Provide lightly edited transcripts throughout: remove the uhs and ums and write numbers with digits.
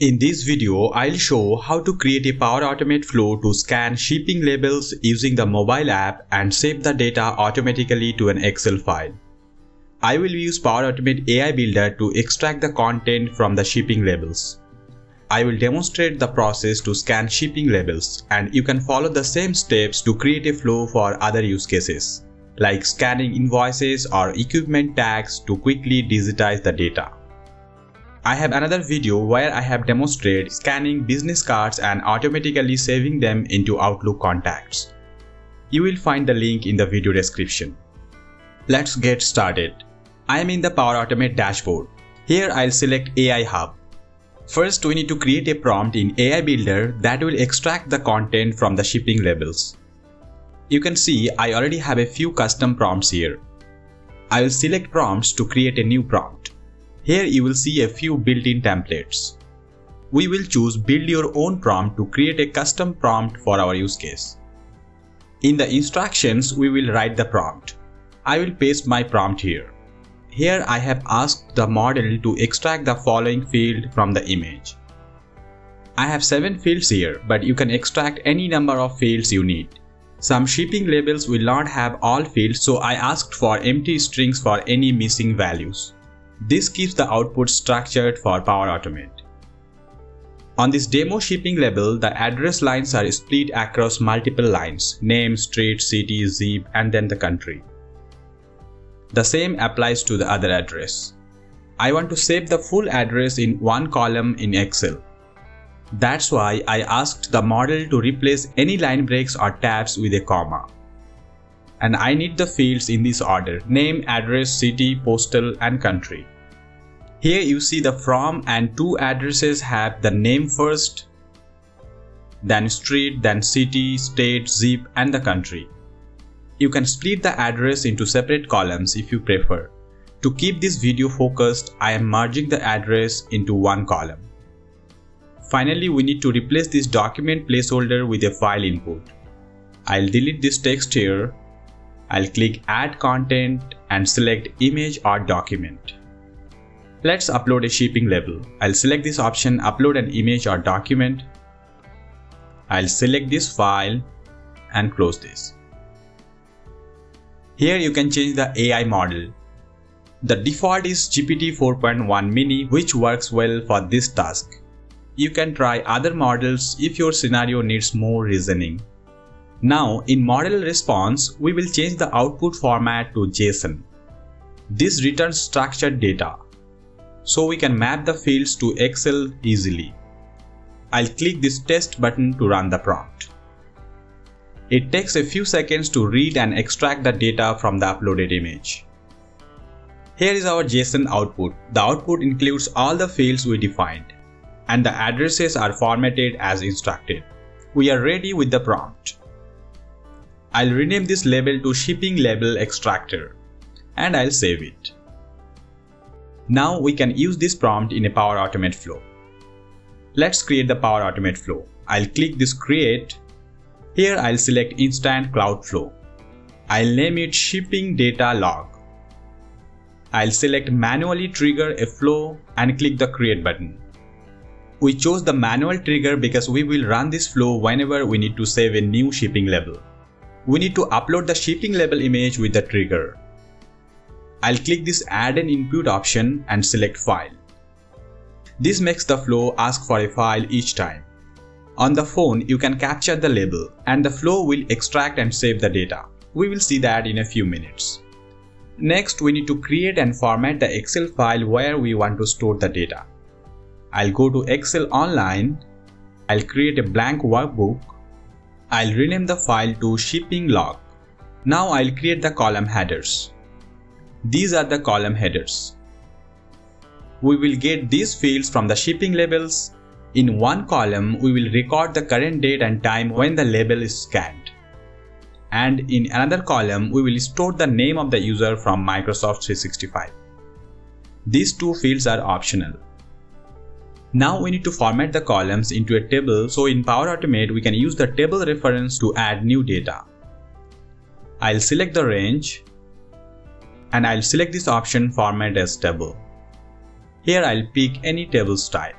In this video, I'll show how to create a Power Automate flow to scan shipping labels using the mobile app and save the data automatically to an Excel file. I will use Power Automate AI Builder to extract the content from the shipping labels. I will demonstrate the process to scan shipping labels, and you can follow the same steps to create a flow for other use cases, like scanning invoices or equipment tags to quickly digitize the data. I have another video where I have demonstrated scanning business cards and automatically saving them into Outlook contacts. You will find the link in the video description. Let's get started. I am in the Power Automate dashboard. Here I'll select AI Hub. First, we need to create a prompt in AI Builder that will extract the content from the shipping labels. You can see I already have a few custom prompts here. I will select prompts to create a new prompt. Here you will see a few built-in templates. We will choose build your own prompt to create a custom prompt for our use case. In the instructions, we will write the prompt. I will paste my prompt here. Here I have asked the model to extract the following field from the image. I have 7 fields here, but you can extract any number of fields you need. Some shipping labels will not have all fields, so I asked for empty strings for any missing values. This keeps the output structured for Power Automate. On this demo shipping label, the address lines are split across multiple lines: name, street, city, zip, and then the country. The same applies to the other address. I want to save the full address in one column in Excel. That's why I asked the model to replace any line breaks or tabs with a comma. And I need the fields in this order: name, address, city, postal, and country. Here you see the from and to addresses have the name first, then street, then city, state, zip, and the country. You can split the address into separate columns if you prefer. To keep this video focused, I am merging the address into one column. Finally, we need to replace this document placeholder with a file input. I'll delete this text here. I'll click Add Content and select Image or Document. Let's upload a shipping label. I'll select this option, Upload an Image or Document. I'll select this file and close this. Here you can change the AI model. The default is GPT 4.1 mini, which works well for this task. You can try other models if your scenario needs more reasoning. Now, in model response, we will change the output format to JSON. This returns structured data, so we can map the fields to Excel easily. I'll click this test button to run the prompt. It takes a few seconds to read and extract the data from the uploaded image. Here is our JSON output. The output includes all the fields we defined, and the addresses are formatted as instructed. We are ready with the prompt. I'll rename this label to Shipping Label Extractor and I'll save it. Now we can use this prompt in a Power Automate flow. Let's create the Power Automate flow. I'll click this Create. Here I'll select Instant Cloud Flow. I'll name it Shipping Data Log. I'll select Manually Trigger a Flow and click the Create button. We chose the manual trigger because we will run this flow whenever we need to save a new shipping label. We need to upload the shipping label image with the trigger. I'll click this Add an Input option and select File. This makes the flow ask for a file each time. On the phone, you can capture the label and the flow will extract and save the data. We will see that in a few minutes. Next, we need to create and format the Excel file where we want to store the data. I'll go to Excel Online. I'll create a blank workbook. I'll rename the file to Shipping Log. Now I'll create the column headers. These are the column headers. We will get these fields from the shipping labels. In one column, we will record the current date and time when the label is scanned. And in another column, we will store the name of the user from Microsoft 365. These two fields are optional. Now we need to format the columns into a table, so in Power Automate we can use the table reference to add new data. I'll select the range and I'll select this option Format as Table. Here I'll pick any table style.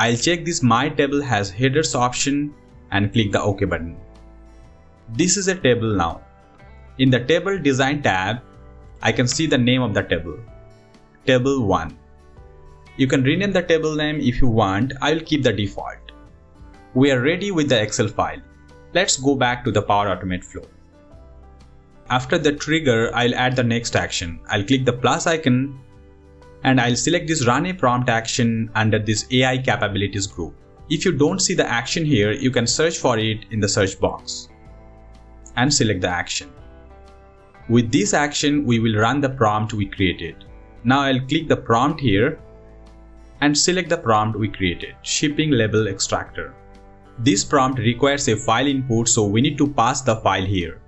I'll check this My Table has headers option and click the OK button. This is a table now. In the Table Design tab, I can see the name of the table, Table 1. You can rename the table name if you want. I will keep the default. We are ready with the Excel file. Let's go back to the Power Automate flow. After the trigger, I'll add the next action. I'll click the plus icon and I'll select this Run a Prompt action under this AI Capabilities group. If you don't see the action here, you can search for it in the search box and select the action. With this action, we will run the prompt we created. Now I'll click the prompt here and select the prompt we created, Shipping Label Extractor. This prompt requires a file input, so we need to pass the file here.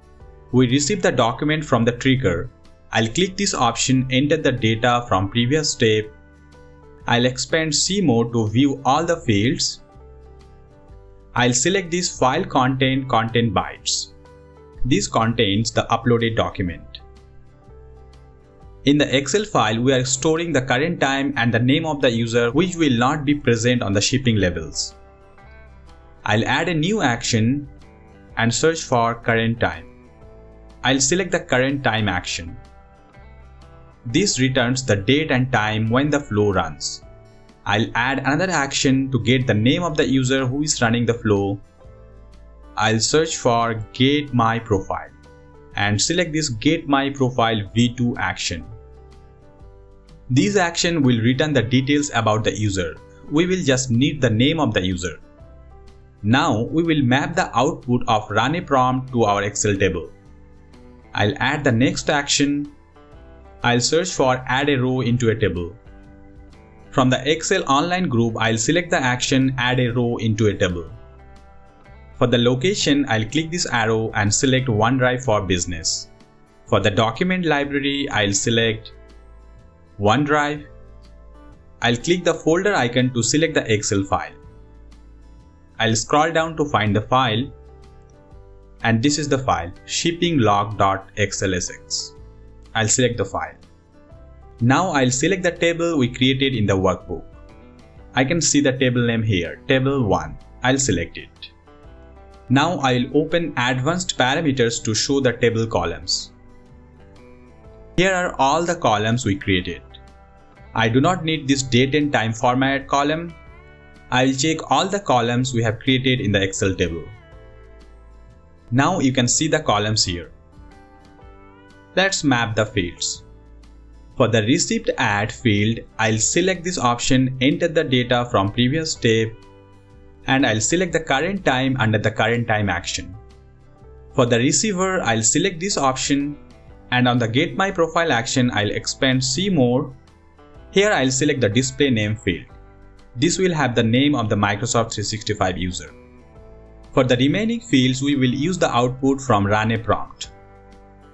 We receive the document from the trigger. I'll click this option, enter the data from previous step. I'll expand C mode to view all the fields. I'll select this file content bytes. This contains the uploaded document. In the Excel file, we are storing the current time and the name of the user, which will not be present on the shipping labels. I'll add a new action and search for current time. I'll select the current time action. This returns the date and time when the flow runs. I'll add another action to get the name of the user who is running the flow. I'll search for Get My Profile and select this Get My Profile V2 action. This action will return the details about the user. We will just need the name of the user. Now we will map the output of Run a Prompt to our Excel table. I'll add the next action. I'll search for Add a Row into a Table. From the Excel Online group, I'll select the action Add a Row into a Table. For the location, I'll click this arrow and select OneDrive for Business. For the document library, I'll select OneDrive. I'll click the folder icon to select the Excel file. I'll scroll down to find the file. And this is the file, shippinglog.xlsx. I'll select the file. Now I'll select the table we created in the workbook. I can see the table name here, Table 1. I'll select it. Now I'll open Advanced Parameters to show the table columns. Here are all the columns we created. I do not need this date and time format column. I'll check all the columns we have created in the Excel table. Now you can see the columns here. Let's map the fields. For the Receipt Add field, I'll select this option, enter the data from previous step, and I'll select the current time under the current time action. For the Receiver, I'll select this option, and on the Get My Profile action, I'll expand See More. Here I'll select the Display Name field. This will have the name of the Microsoft 365 user. For the remaining fields, we will use the output from Run a Prompt.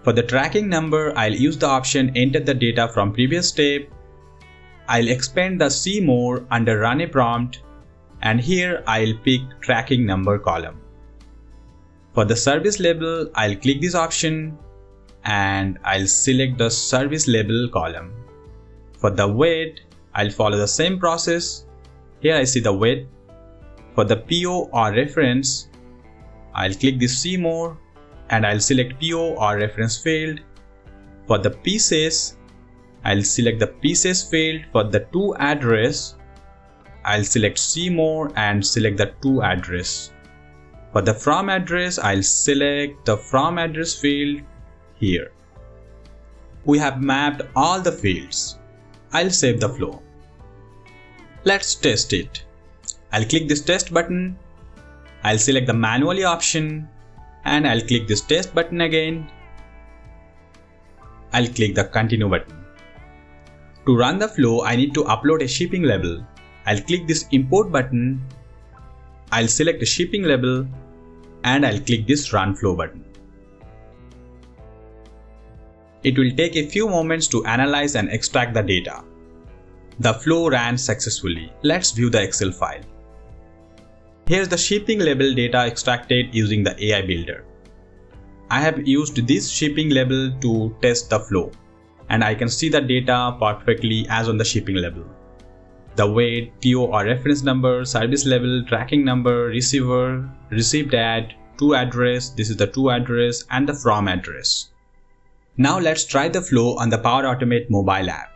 For the tracking number, I'll use the option Enter the data from previous step. I'll expand the See More under Run a Prompt, and here I'll pick Tracking Number column. For the service label, I'll click this option and I'll select the service label column. For the weight, I'll follow the same process. Here I see the weight. For the PO or reference, I'll click this See More and I'll select PO or reference field. For the pieces, I'll select the pieces field. For the To address, I'll select See More and select the To address. For the From address, I'll select the From address field here. We have mapped all the fields. I'll save the flow. Let's test it. I'll click this test button, I'll select the manually option and I'll click this test button again. I'll click the continue button. To run the flow, I need to upload a shipping label. I'll click this import button, I'll select a shipping label and I'll click this run flow button. It will take a few moments to analyze and extract the data. The flow ran successfully. Let's view the Excel file. Here's the shipping label data extracted using the AI Builder. I have used this shipping label to test the flow and I can see the data perfectly as on the shipping label. the weight, PO or reference number, service level, tracking number, receiver, received at, to address, this is the to address, and the from address. Now let's try the flow on the Power Automate mobile app.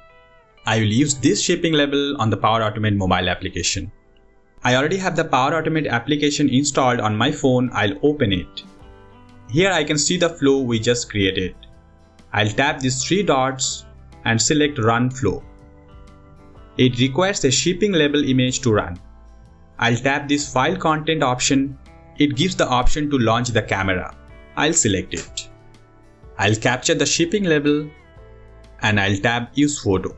I will use this shipping label on the Power Automate mobile application. I already have the Power Automate application installed on my phone. I'll open it. Here I can see the flow we just created. I'll tap these three dots and select Run Flow. It requires a shipping label image to run. I'll tap this File Content option. It gives the option to launch the camera. I'll select it. I'll capture the shipping label and I'll tap Use Photo.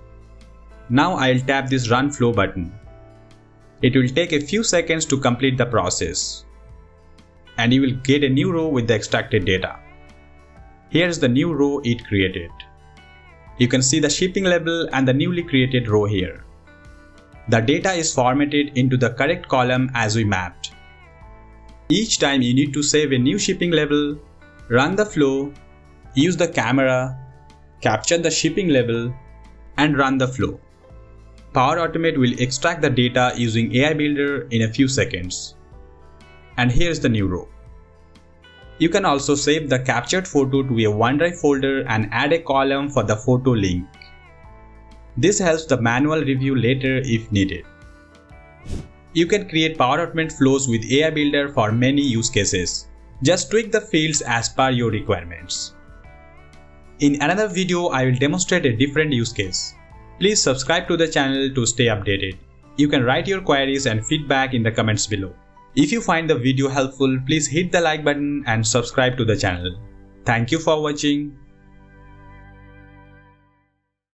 Now I'll tap this Run Flow button. It will take a few seconds to complete the process, and you will get a new row with the extracted data. Here's the new row it created. You can see the shipping label and the newly created row here. The data is formatted into the correct column as we mapped. Each time you need to save a new shipping label, run the flow, use the camera, capture the shipping label, and run the flow. Power Automate will extract the data using AI Builder in a few seconds. And here's the new row. You can also save the captured photo to a OneDrive folder and add a column for the photo link. This helps the manual review later if needed. You can create Power Automate flows with AI Builder for many use cases. Just tweak the fields as per your requirements. In another video, I will demonstrate a different use case. Please subscribe to the channel to stay updated. You can write your queries and feedback in the comments below. If you find the video helpful, please hit the like button and subscribe to the channel. Thank you for watching.